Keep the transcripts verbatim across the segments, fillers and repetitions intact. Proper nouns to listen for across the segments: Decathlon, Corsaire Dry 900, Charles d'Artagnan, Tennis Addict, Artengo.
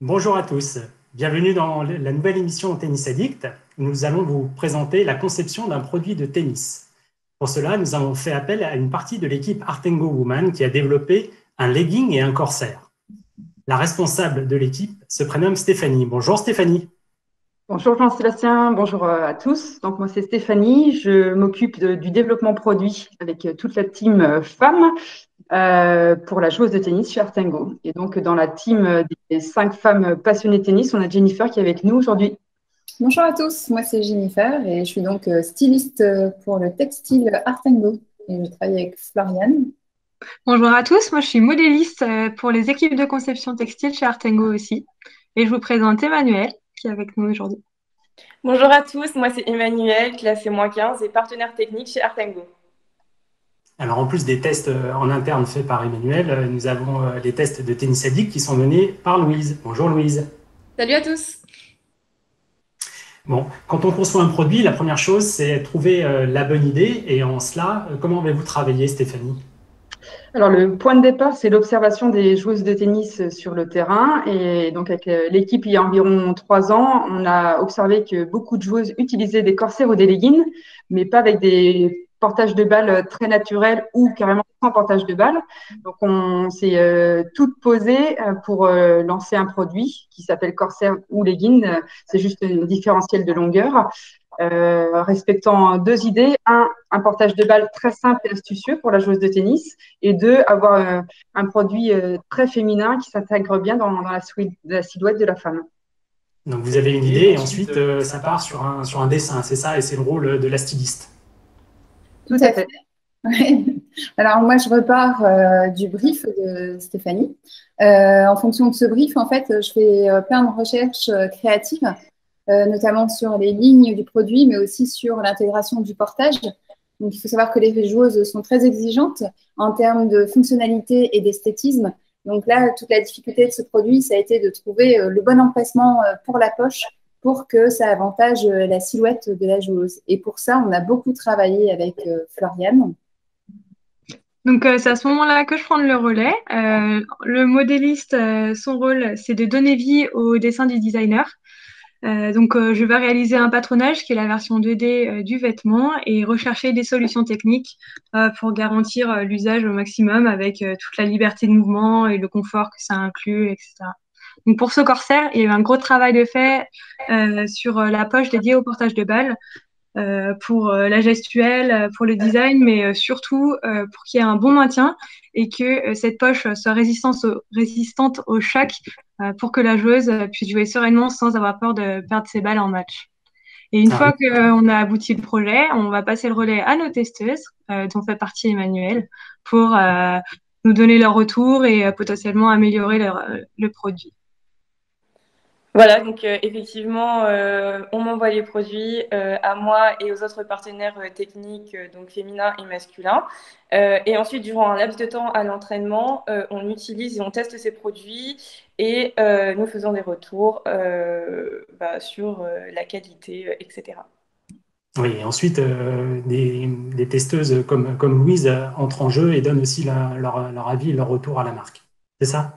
Bonjour à tous, bienvenue dans la nouvelle émission Tennis Addict. Nous allons vous présenter la conception d'un produit de tennis. Pour cela, nous avons fait appel à une partie de l'équipe Artengo Woman qui a développé un legging et un corsaire. La responsable de l'équipe se prénomme Stéphanie. Bonjour Stéphanie. Bonjour Jean-Sébastien, bonjour à tous. Donc moi c'est Stéphanie, je m'occupe du développement produit avec toute la team femmes. Euh, pour la joueuse de tennis chez Artengo. Et donc, dans la team des cinq femmes passionnées de tennis, on a Jennifer qui est avec nous aujourd'hui. Bonjour à tous, moi c'est Jennifer et je suis donc styliste pour le textile Artengo. Et je travaille avec Floriane. Bonjour à tous, moi je suis modéliste pour les équipes de conception textile chez Artengo aussi. Et je vous présente Emmanuel qui est avec nous aujourd'hui. Bonjour à tous, moi c'est Emmanuel, classe moins quinze et partenaire technique chez Artengo. Alors, en plus des tests en interne faits par Emmanuel, nous avons les tests de Tennis Addict qui sont menés par Louise. Bonjour Louise. Salut à tous. Bon, quand on conçoit un produit, la première chose, c'est trouver la bonne idée. Et en cela, comment avez-vous travaillé, Stéphanie ? Alors, le point de départ, c'est l'observation des joueuses de tennis sur le terrain. Et donc, avec l'équipe, il y a environ trois ans, on a observé que beaucoup de joueuses utilisaient des corsaires ou des leggings, mais pas avec des portage de balle très naturel ou carrément sans portage de balle. Donc, on s'est euh, toutes posées euh, pour euh, lancer un produit qui s'appelle corsaire ou legging. C'est juste un différentiel de longueur, euh, respectant deux idées. Un, un portage de balle très simple et astucieux pour la joueuse de tennis. Et deux, avoir euh, un produit euh, très féminin qui s'intègre bien dans, dans la, la silhouette de la femme. Donc, vous avez une idée et ensuite, euh, ça part sur un, sur un dessin, c'est ça? Et c'est le rôle de la styliste. Tout à fait. Ouais. Alors, moi, je repars euh, du brief de Stéphanie. Euh, en fonction de ce brief, en fait, je fais euh, plein de recherches euh, créatives, euh, notamment sur les lignes du produit, mais aussi sur l'intégration du portage. Donc, il faut savoir que les joueuses sont très exigeantes en termes de fonctionnalité et d'esthétisme. Donc là, toute la difficulté de ce produit, ça a été de trouver euh, le bon emplacement euh, pour la poche, pour que ça avantage la silhouette de la joueuse. Et pour ça, on a beaucoup travaillé avec euh, Floriane. Donc, euh, c'est à ce moment-là que je prends le relais. Euh, le modéliste, euh, son rôle, c'est de donner vie au dessin du designer. Euh, donc, euh, je vais réaliser un patronage qui est la version deux D euh, du vêtement et rechercher des solutions techniques euh, pour garantir euh, l'usage au maximum avec euh, toute la liberté de mouvement et le confort que ça inclut, et cetera. Donc pour ce corsaire, il y a eu un gros travail de fait euh, sur la poche dédiée au portage de balle, euh, pour euh, la gestuelle, pour le design, mais euh, surtout euh, pour qu'il y ait un bon maintien et que euh, cette poche soit résistante au, résistante au choc euh, pour que la joueuse puisse jouer sereinement sans avoir peur de perdre ses balles en match. Et une ah. fois qu'on a abouti le projet, on va passer le relais à nos testeuses, euh, dont fait partie Emmanuel, pour euh, nous donner leur retour et euh, potentiellement améliorer leur, le produit. Voilà, donc euh, effectivement, euh, on m'envoie les produits euh, à moi et aux autres partenaires euh, techniques, euh, donc féminins et masculins. Euh, et ensuite, durant un laps de temps à l'entraînement, euh, on utilise et on teste ces produits et euh, nous faisons des retours euh, bah, sur euh, la qualité, euh, et cetera. Oui, et ensuite, euh, des, des testeuses comme, comme Louise entrent en jeu et donnent aussi la, leur, leur avis, leur retour à la marque. C'est ça ?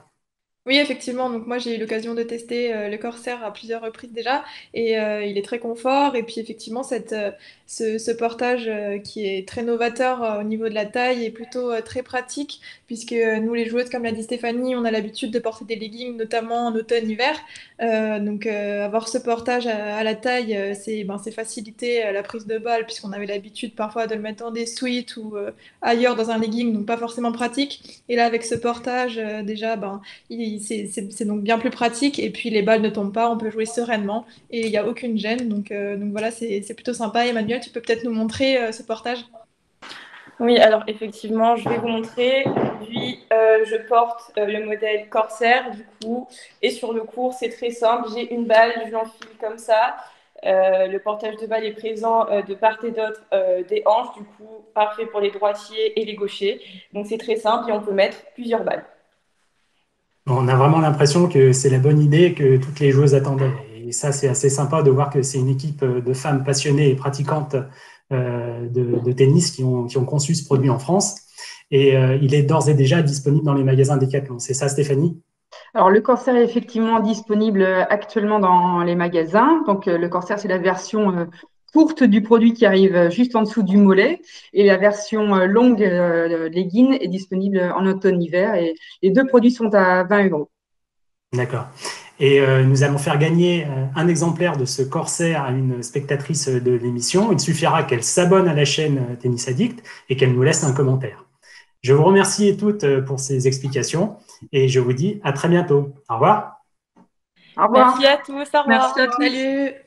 Oui, effectivement. Donc moi, j'ai eu l'occasion de tester euh, le corsaire à plusieurs reprises déjà et euh, il est très confort. Et puis effectivement, cette, euh, ce, ce portage euh, qui est très novateur euh, au niveau de la taille est plutôt euh, très pratique puisque euh, nous, les joueuses, comme l'a dit Stéphanie, on a l'habitude de porter des leggings, notamment en automne-hiver. Euh, donc euh, avoir ce portage à, à la taille, euh, c'est ben, c'est faciliter euh, la prise de balle puisqu'on avait l'habitude parfois de le mettre dans des suites ou euh, ailleurs dans un legging, donc pas forcément pratique. Et là, avec ce portage, euh, déjà, ben, il c'est donc bien plus pratique et puis les balles ne tombent pas, on peut jouer sereinement et il n'y a aucune gêne. Donc, euh, donc voilà, c'est plutôt sympa. Emmanuel, tu peux peut-être nous montrer euh, ce portage? Oui, alors effectivement, je vais vous montrer. Puis euh, je porte euh, le modèle corsaire du coup et sur le court, c'est très simple. J'ai une balle, je l'enfile comme ça. Euh, le portage de balle est présent euh, de part et d'autre euh, des hanches, du coup parfait pour les droitiers et les gauchers. Donc c'est très simple et on peut mettre plusieurs balles. On a vraiment l'impression que c'est la bonne idée que toutes les joueuses attendaient. Et et ça, c'est assez sympa de voir que c'est une équipe de femmes passionnées et pratiquantes euh, de, de tennis qui ont, qui ont conçu ce produit en France. Et euh, il est d'ores et déjà disponible dans les magasins Decathlon. C'est ça, Stéphanie ? Alors, le Corsair est effectivement disponible actuellement dans les magasins. Donc, le Corsair, c'est la version euh, courte du produit qui arrive juste en dessous du mollet. Et la version euh, longue, euh, legging, est disponible en automne-hiver. Et les deux produits sont à vingt euros. D'accord. Et euh, nous allons faire gagner un exemplaire de ce Corsair à une spectatrice de l'émission. Il suffira qu'elle s'abonne à la chaîne Tennis Addict et qu'elle nous laisse un commentaire. Je vous remercie toutes pour ces explications et je vous dis à très bientôt. Au revoir. Au revoir. Merci à tous. Au revoir. Merci à tous. Salut.